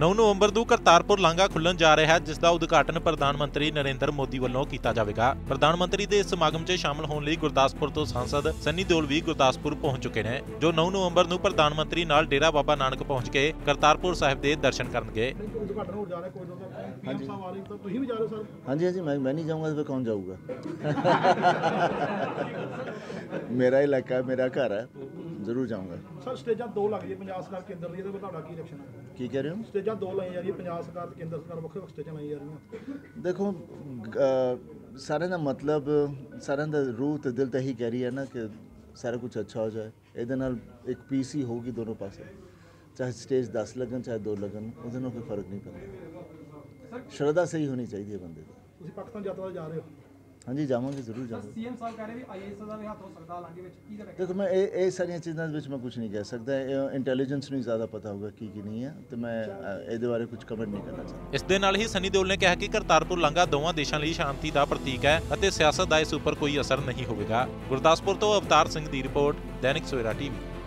9 ਨਵੰਬਰ ਨੂੰ ਕਰਤਾਰਪੁਰ ਲਾਂਘਾ ਖੁੱਲਣ ਜਾ ਰਿਹਾ ਹੈ, ਜਿਸ ਦਾ ਉਦਘਾਟਨ ਪ੍ਰਧਾਨ ਮੰਤਰੀ ਨਰਿੰਦਰ ਮੋਦੀ ਵੱਲੋਂ ਕੀਤਾ ਜਾਵੇਗਾ। ਪ੍ਰਧਾਨ ਮੰਤਰੀ ਦੇ ਇਸ ਸਮਾਗਮ 'ਚ ਸ਼ਾਮਲ ਹੋਣ ਲਈ ਗੁਰਦਾਸਪੁਰ ਤੋਂ ਸੰਸਦ ਸੰਨੀ ਦਿਓਲ ਵੀ ਗੁਰਦਾਸਪੁਰ ਪਹੁੰਚ ਚੁੱਕੇ ਨੇ, ਜੋ 9 ਨਵੰਬਰ ਨੂੰ ਪ੍ਰਧਾਨ ਮੰਤਰੀ ਨਾਲ ਡੇਰਾ ਬਾਬਾ ਨਾਨਕ ਪਹੁੰਚ ਕੇ ਕਰਤਾਰਪੁਰ ਸਾਹਿਬ ਦੇ ਦਰਸ਼ਨ ਕਰਨਗੇ। ਹਾਂਜੀ, ਮੈਂ ਨਹੀਂ ਜਾਊਂਗਾ ਤਾਂ ਕੌਣ ਜਾਊਗਾ? ਮੇਰਾ ਇਲਾਕਾ, ਮੇਰਾ ਘਰ ਹੈ, जरूर जाऊंगा। सर स्टेजा दो लग रही है पंजाब सरकार केंद्र दी, तो बताओ की इलेक्शन की कह रहे हो? स्टेजा दो लाई जा रही है पंजाब सरकार केंद्र सरकार, ਵੱਖ-ਵੱਖ ਸਟੇਜਾਂ ਲਾਈ ਜਾ ਰਹੀਆਂ। देखो सारे का मतलब सारे का रूह तो दिल तो यही कह रही है ना कि सारा कुछ अच्छा हो जाए। ਇਹਦੇ ਨਾਲ एक पीस ही होगी दोनों पास, चाहे स्टेज 10 लगन चाहे 2 लगन, ਉਹਦੇ ਨਾਲ कोई फर्क नहीं पड़ता। श्रद्धा सही होनी चाहिए बंदे की। ਤੁਸੀਂ ਪਾਕਿਸਤਾਨ ਯਾਤਰਾ जा रहे हो? हाँ जी, जावांगे, जरूर जावांगे। सीएम साहब कह रहे भी आईएएस ਦਾ ਵੀ ਹੱਥ ਹੋ ਸਕਦਾ ਲਾਂਗੇ ਵਿੱਚ, ਕੀ ਲੱਗਦਾ? देखो मैं ਇਹ ਸਾਰੀਆਂ ਚੀਜ਼ਾਂ ਵਿੱਚ मैं कुछ नहीं कह सकता, इंटेलिजेंस ਨੂੰ ਜ਼ਿਆਦਾ ਪਤਾ ਹੋਊਗਾ ਕੀ ਨਹੀਂ ਹੈ, ਤੇ मैं ਇਹਦੇ ਬਾਰੇ कुछ कमेंट नहीं करना चाहता। ਇਸ ਦੇ ਨਾਲ ਹੀ ਸੰਨੀ ਦਿਓਲ ਨੇ ਕਿਹਾ ਕਿ ਕਰਤਾरपुर ਲਾਂਘਾ ਦੋਵਾਂ ਦੇਸ਼ਾਂ ਲਈ शांति का प्रतीक है ਅਤੇ सियासत का इस उपर कोई असर नहीं ਹੋਵੇਗਾ। गुरदासपुर तो अवतार सिंह की रिपोर्ट, दैनिक सवेरा TV।